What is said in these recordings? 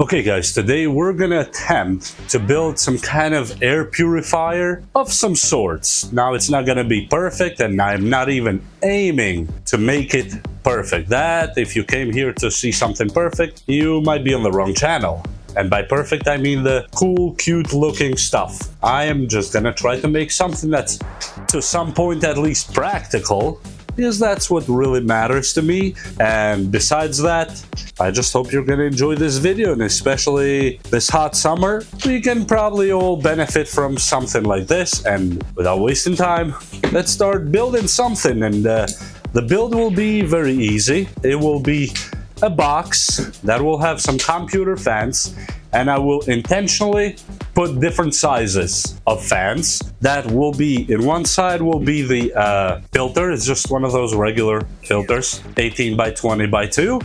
Okay guys, today we're gonna attempt to build some kind of air purifier of some sorts. Now it's not gonna be perfect and I'm not even aiming to make it perfect. That if you came here to see something perfect, you might be on the wrong channel. And by perfect, I mean the cool, cute looking stuff. I am just gonna try to make something that's to some point at least practical, because that's what really matters to me. And besides that, I just hope you're gonna enjoy this video, and especially this hot summer, we can probably all benefit from something like this. And without wasting time, let's start building something. And the build will be very easy. It will be a box that will have some computer fans, and I will intentionally put different sizes of fans that will be in one side will be the filter. It's just one of those regular filters, 18 by 20 by 2,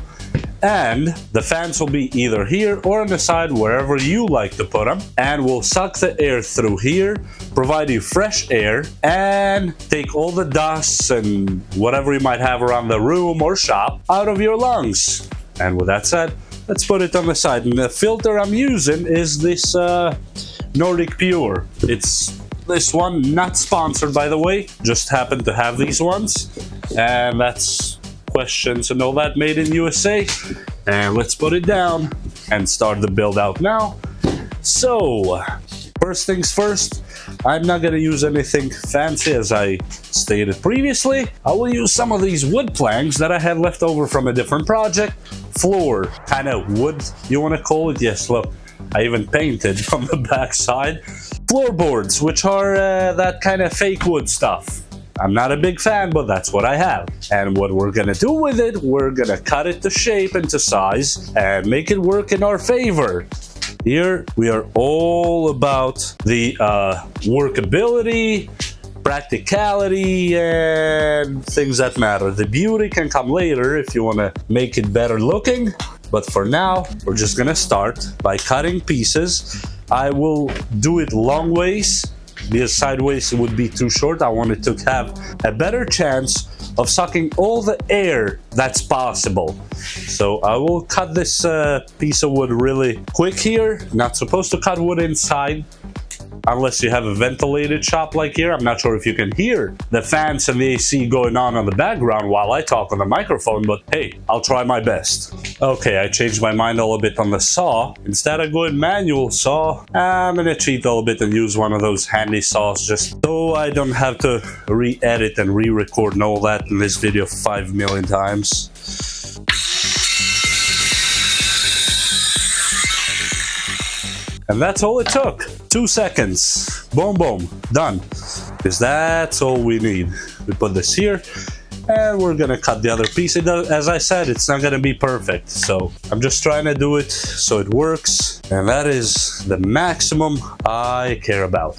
and the fans will be either here or on the side, wherever you like to put them, and will suck the air through here, provide you fresh air, and take all the dust and whatever you might have around the room or shop out of your lungs. And with that said, let's put it on the side. And the filter I'm using is this Nordic Pure. It's this one, not sponsored by the way, just happened to have these ones, and that's questions and all that, made in USA. And let's put it down and start the build out now. So first things first, I'm not gonna use anything fancy as I stated previously. I will use some of these wood planks that I had left over from a different project. Floor kind of wood, you want to call it. Yes, look, I even painted on the back side. Floorboards, which are that kind of fake wood stuff. I'm not a big fan, but that's what I have. And what we're gonna do with it, we're gonna cut it to shape and to size and make it work in our favor. Here we are all about the workability, practicality, and things that matter. The beauty can come later if you wanna make it better looking. But for now, we're just gonna start by cutting pieces. I will do it long ways, because sideways would be too short. I wanted to have a better chance of sucking all the air that's possible. So I will cut this piece of wood really quick here. Not supposed to cut wood inside unless you have a ventilated shop like here. I'm not sure if you can hear the fans and the AC going on the background while I talk on the microphone, but hey, I'll try my best. Okay, I changed my mind a little bit on the saw. Instead of going manual saw, I'm gonna cheat a little bit and use one of those handy saws, just so I don't have to re-edit and re-record and all that in this video 5 million times. And that's all it took. 2 seconds. Boom, boom. Done. Because that's all we need. We put this here, and we're gonna cut the other piece. It does, as I said, it's not gonna be perfect. So I'm just trying to do it so it works. And that is the maximum I care about.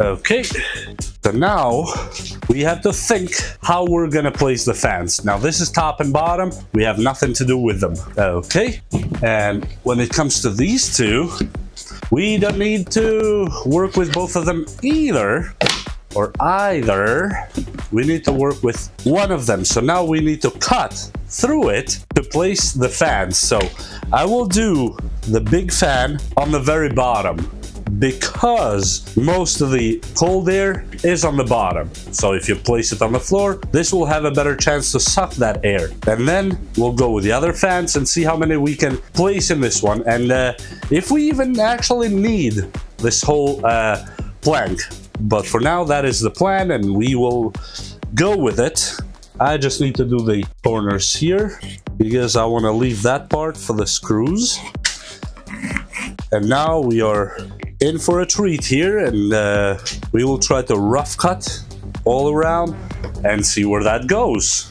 Okay. So now we have to think how we're gonna place the fans. Now this is top and bottom. We have nothing to do with them. Okay. And when it comes to these two, we don't need to work with both of them either, or either. We need to work with one of them. So now we need to cut through it to place the fans. So I will do the big fan on the very bottom, because most of the cold air is on the bottom. So if you place it on the floor, this will have a better chance to suck that air. And then we'll go with the other fans and see how many we can place in this one, and if we even actually need this whole plank. But for now, that is the plan, and we will go with it. I just need to do the corners here, because I want to leave that part for the screws. And now we are in for a treat here, and we will try to rough cut all around and see where that goes.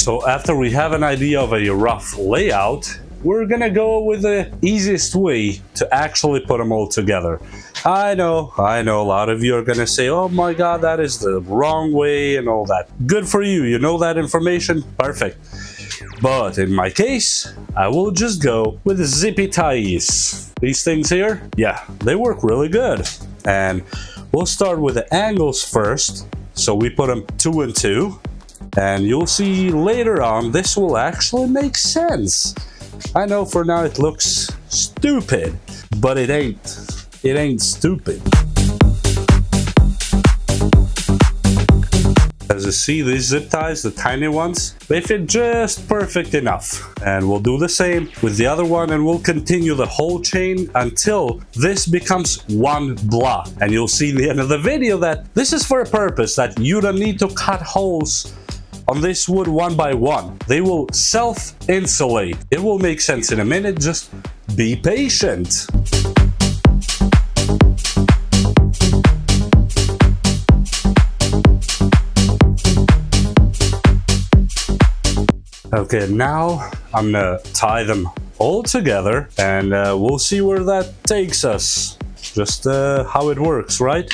So after we have an idea of a rough layout, we're gonna go with the easiest way to actually put them all together. I know a lot of you are gonna say, oh my god, that is the wrong way and all that. Good for you, you know that information, perfect. But in my case, I will just go with zippy ties. These things here, yeah, they work really good. And we'll start with the angles first. So we put them 2 and 2. And you'll see later on, this will actually make sense. I know for now it looks stupid, but it ain't. It ain't stupid. As you see, these zip ties, the tiny ones, they fit just perfect enough. And we'll do the same with the other one, and we'll continue the whole chain until this becomes one block. And you'll see in the end of the video that this is for a purpose, that you don't need to cut holes on this wood one by one. They will self-insulate. It will make sense in a minute, just be patient. Okay, now I'm gonna tie them all together, and we'll see where that takes us. Just how it works, right?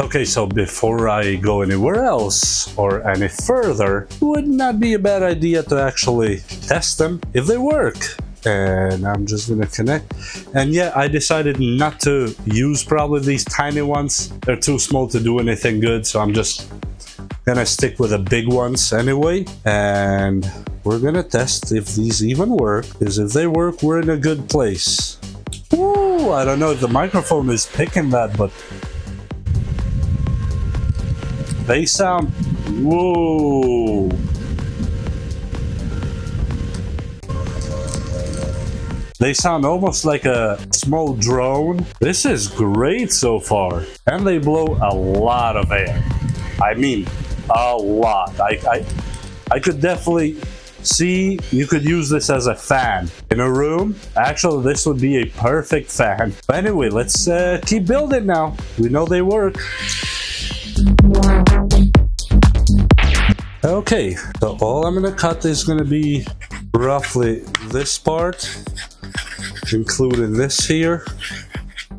Okay, so before I go anywhere else or any further, it would not be a bad idea to actually test them if they work. And I'm just gonna connect. And yeah, I decided not to use probably these tiny ones. They're too small to do anything good, so I'm just gonna stick with the big ones anyway. And we're gonna test if these even work, because if they work, we're in a good place. Ooh, I don't know if the microphone is picking that, but they sound, whoa. They sound almost like a small drone. This is great so far. And they blow a lot of air. I mean, a lot. I could definitely see you could use this as a fan in a room. Actually, this would be a perfect fan. But anyway, let's keep building now. We know they work. Okay, so all I'm gonna cut is gonna be roughly this part, including this here.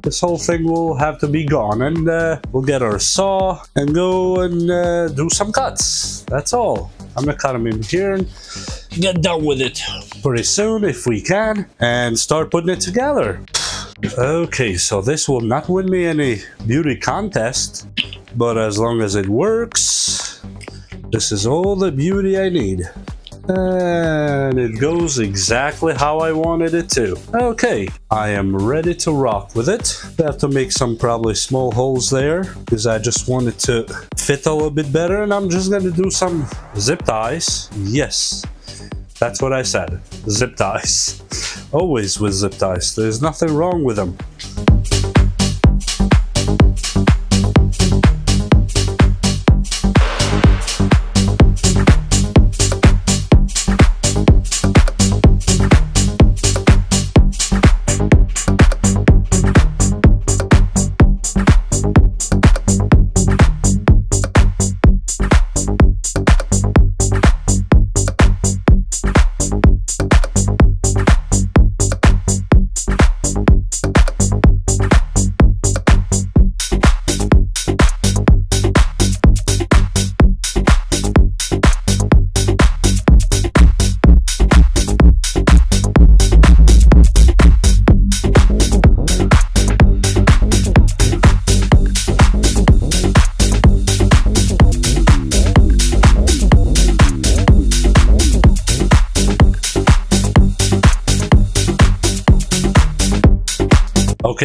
This whole thing will have to be gone, and we'll get our saw and go and do some cuts. That's all. I'm gonna cut them in here and get done with it pretty soon if we can, and start putting it together. Okay, so this will not win me any beauty contest, but as long as it works, this is all the beauty I need. And it goes exactly how I wanted it to. Okay, I am ready to rock with it. I have to make some probably small holes there, because I just want it to fit a little bit better, and I'm just gonna do some zip ties. Yes, that's what I said, zip ties. Always with zip ties, there's nothing wrong with them.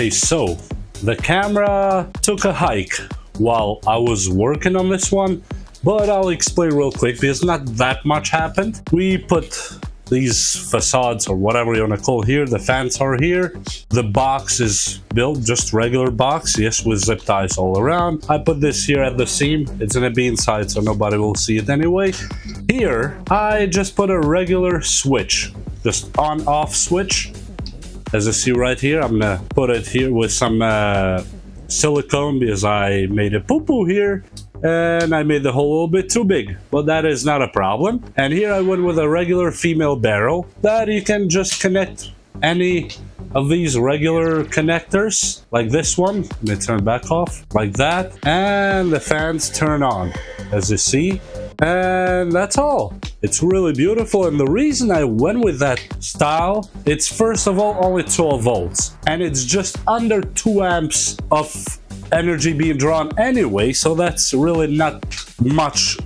Okay, so the camera took a hike while I was working on this one, but I'll explain real quick because not that much happened. We put these facades, or whatever you want to call here, the fans are here. The box is built, just regular box, yes, with zip ties all around. I put this here at the seam. It's gonna be inside, so nobody will see it anyway. Here, I just put a regular switch, just on-off switch. As you see right here, I'm gonna put it here with some silicone because I made a poo-poo here and I made the hole a little bit too big, but that is not a problem. And here I went with a regular female barrel that you can just connect any of these regular connectors, like this one, they turn back off, like that, and the fans turn on, as you see. And that's all. It's really beautiful, and the reason I went with that style, it's first of all only 12 volts and it's just under 2 amps of energy being drawn anyway, so that's really not much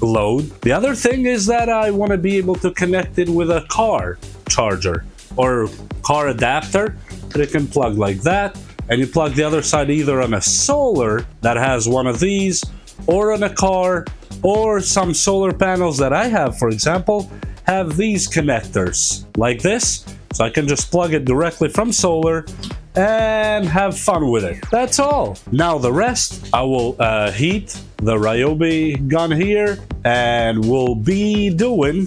load. The other thing is that I want to be able to connect it with a car charger or car adapter, that it can plug like that, and you plug the other side either on a solar that has one of these, or on a car, or some solar panels that I have, for example, have these connectors like this, so I can just plug it directly from solar and have fun with it. That's all. Now the rest I will heat the Ryobi gun here, and we'll be doing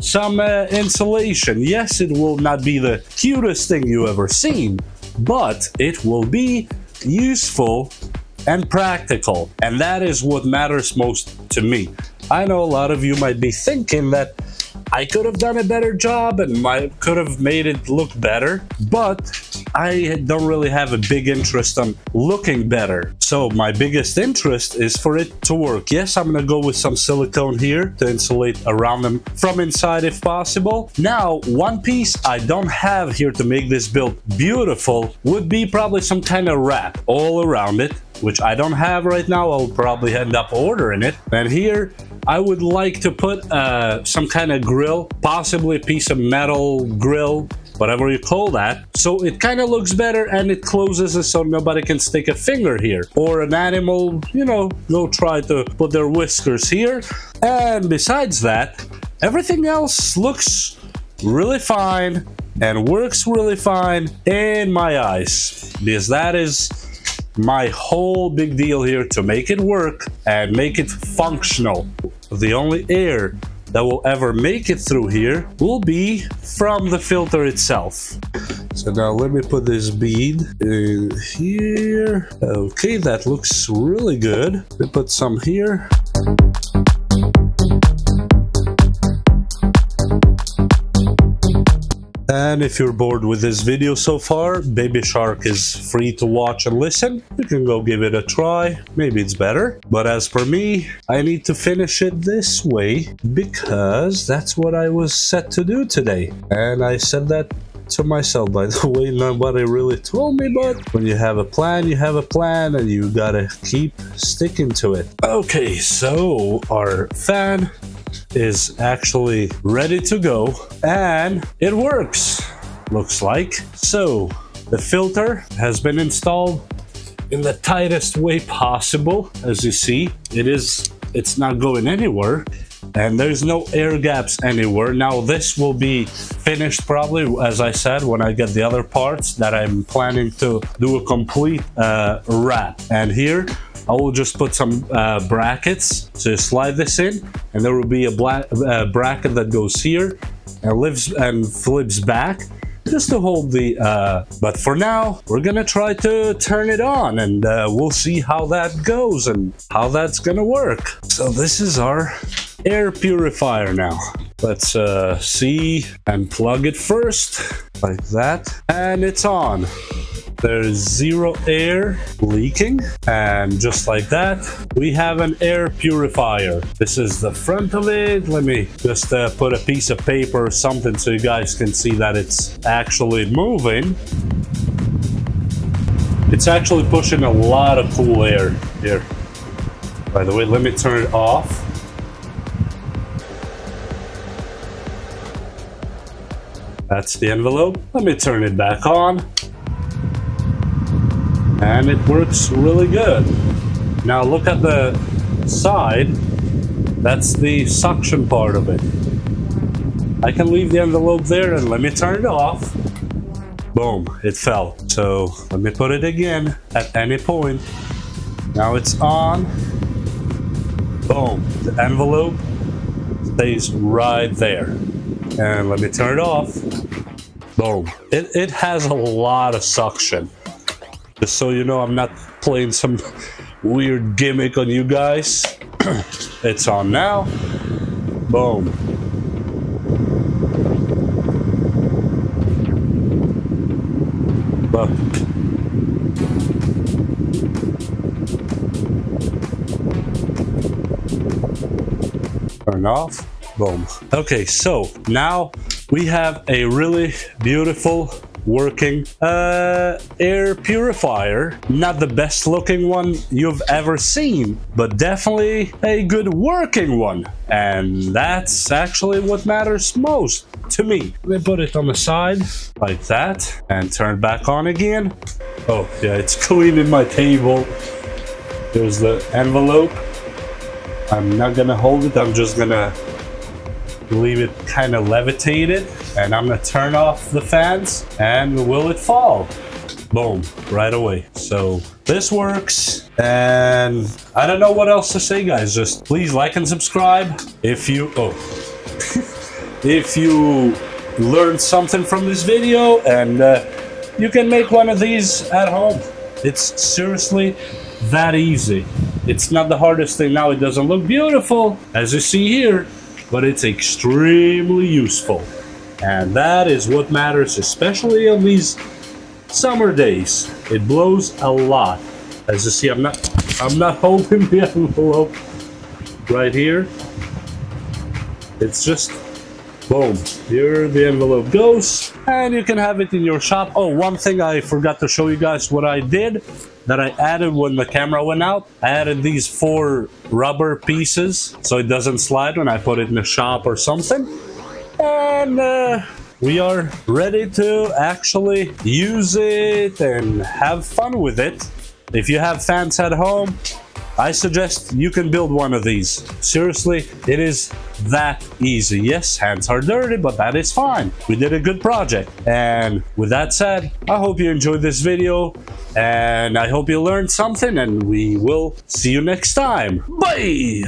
some insulation. Yes, it will not be the cutest thing you ever seen, but it will be useful and practical, and that is what matters most to me. I know a lot of you might be thinking that I could have done a better job and could have made it look better, but I don't really have a big interest on looking better. So my biggest interest is for it to work. Yes, I'm gonna go with some silicone here to insulate around them from inside if possible. Now, one piece I don't have here to make this build beautiful would be probably some kind of wrap all around it, which I don't have right now. I'll probably end up ordering it. And here, I would like to put some kind of grill, possibly a piece of metal grill, whatever you call that, so it kind of looks better and it closes it so nobody can stick a finger here. Or an animal, you know, they'll try to put their whiskers here. And besides that, everything else looks really fine and works really fine in my eyes, because that is my whole big deal here, to make it work and make it functional. The only air that will ever make it through here will be from the filter itself. So now let me put this bead in here. Okay, that looks really good. Let me put some here. And if you're bored with this video so far, Baby Shark is free to watch and listen. You can go give it a try. Maybe it's better. But as for me, I need to finish it this way because that's what I was set to do today. And I said that to myself, by the way. Nobody really told me, but when you have a plan, and you gotta keep sticking to it. Okay, so our fan is actually ready to go, and it works, looks like. So the filter has been installed in the tightest way possible. As you see, it's not going anywhere, and there's no air gaps anywhere. Now this will be finished probably, as I said, when I get the other parts, that I'm planning to do a complete wrap. And here I will just put some brackets, so you slide this in, and there will be a bracket that goes here and flips back, just to hold the but for now we're gonna try to turn it on, and we'll see how that goes and how that's gonna work. So this is our air purifier. Now let's see and plug it first, like that, and it's on. There's zero air leaking, and just like that we have an air purifier. This is the front of it. Let me just put a piece of paper or something so you guys can see that it's actually moving. It's actually pushing a lot of cool air here. By the way, let me turn it off. That's the envelope. Let me turn it back on. And it works really good. Now look at the side. That's the suction part of it. I can leave the envelope there, and let me turn it off. Boom, it fell. So let me put it again at any point. Now it's on. Boom, the envelope stays right there. And let me turn it off. Boom. It has a lot of suction. Just so you know, I'm not playing some weird gimmick on you guys. It's on now. Boom. Look. Turn off, boom. Okay, so now we have a really beautiful working air purifier. Not the best looking one you've ever seen, but definitely a good working one, and that's actually what matters most to me. Let me put it on the side like that and turn back on again. Oh yeah, it's cleaning my table. There's the envelope. I'm not gonna hold it, I'm just gonna leave it kind of levitated, and I'm gonna turn off the fans, and will it fall? Boom, right away. So this works, and I don't know what else to say, guys. Just please like and subscribe if you if you learned something from this video, and you can make one of these at home. It's seriously that easy. It's not the hardest thing. Now it doesn't look beautiful as you see here, but it's extremely useful. And that is what matters, especially on these summer days. It blows a lot. As you see, I'm not holding the envelope right here. It's just, boom, here the envelope goes, and you can have it in your shop. Oh, one thing I forgot to show you guys what I did that I added when the camera went out. I added these 4 rubber pieces so it doesn't slide when I put it in the shop or something. And we are ready to actually use it and have fun with it. If you have fans at home, I suggest you can build one of these. Seriously, it is that easy. Yes, hands are dirty, but that is fine. We did a good project. And with that said, I hope you enjoyed this video, and I hope you learned something, and we will see you next time. Bye!